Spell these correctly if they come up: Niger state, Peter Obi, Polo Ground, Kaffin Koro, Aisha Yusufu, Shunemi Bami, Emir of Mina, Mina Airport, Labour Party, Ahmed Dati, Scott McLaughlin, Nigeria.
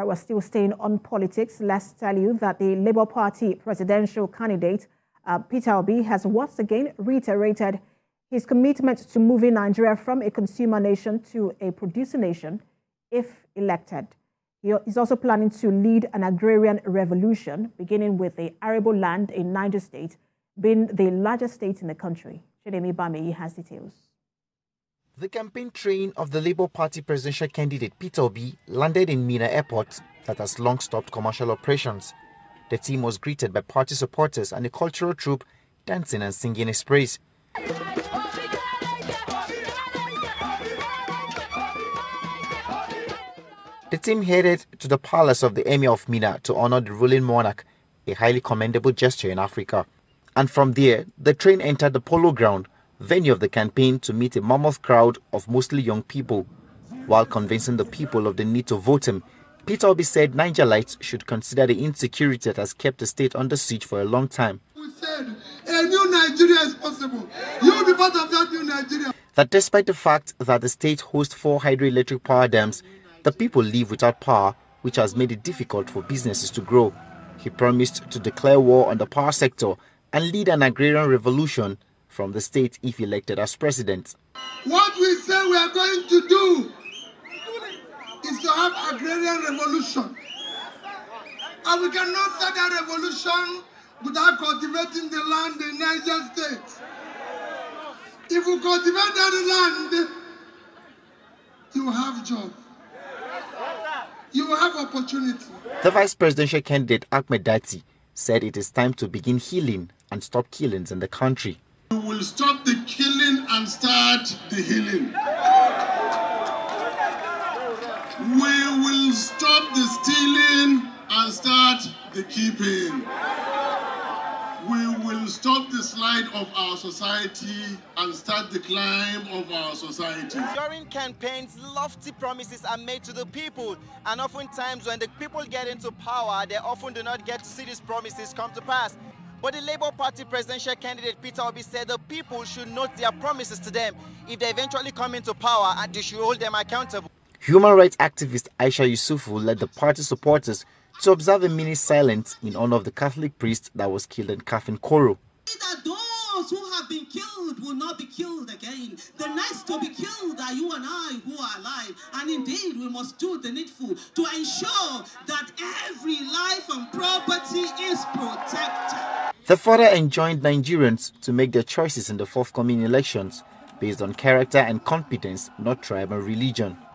All right, we're still staying on politics. Let's tell you that the Labour Party presidential candidate, Peter Obi, has once again reiterated his commitment to moving Nigeria from a consumer nation to a producer nation if elected. He is also planning to lead an agrarian revolution, beginning with the arable land in Niger state, being the largest state in the country. Shunemi Bami has details. The campaign train of the Labour Party presidential candidate Peter Obi landed in Mina Airport that has long stopped commercial operations. The team was greeted by party supporters and a cultural troupe dancing and singing his praise. The team headed to the palace of the Emir of Mina to honor the ruling monarch, a highly commendable gesture in Africa. And from there, the train entered the Polo Ground, venue of the campaign, to meet a mammoth crowd of mostly young people. While convincing the people of the need to vote him, Peter Obi said Nigerians should consider the insecurity that has kept the state under siege for a long time. We said a new Nigeria is possible. You will be part of that new Nigeria. That despite the fact that the state hosts 4 hydroelectric power dams, the people live without power, which has made it difficult for businesses to grow. He promised to declare war on the power sector and lead an agrarian revolution from the state if elected as president. What we say we are going to do is to have agrarian revolution. And we cannot start that revolution without cultivating the land in Niger state. If we cultivate that land, you have jobs. You have opportunity. The vice presidential candidate Ahmed Dati said it is time to begin healing and stop killings in the country. We will stop the killing and start the healing. We will stop the stealing and start the keeping. We will stop the slide of our society and start the climb of our society. During campaigns, lofty promises are made to the people, and oftentimes when the people get into power, they often do not get to see these promises come to pass. But the Labour Party presidential candidate Peter Obi said the people should note their promises to them. If they eventually come into power, and they should hold them accountable. Human rights activist Aisha Yusufu led the party supporters to observe a mini silence in honor of the Catholic priest that was killed in Kaffin Koro. That those who have been killed will not be killed again. The next to be killed are you and I who are alive. And indeed, we must do the needful to ensure that every life and property is protected. The father enjoined Nigerians to make their choices in the forthcoming elections based on character and competence, not tribe and religion.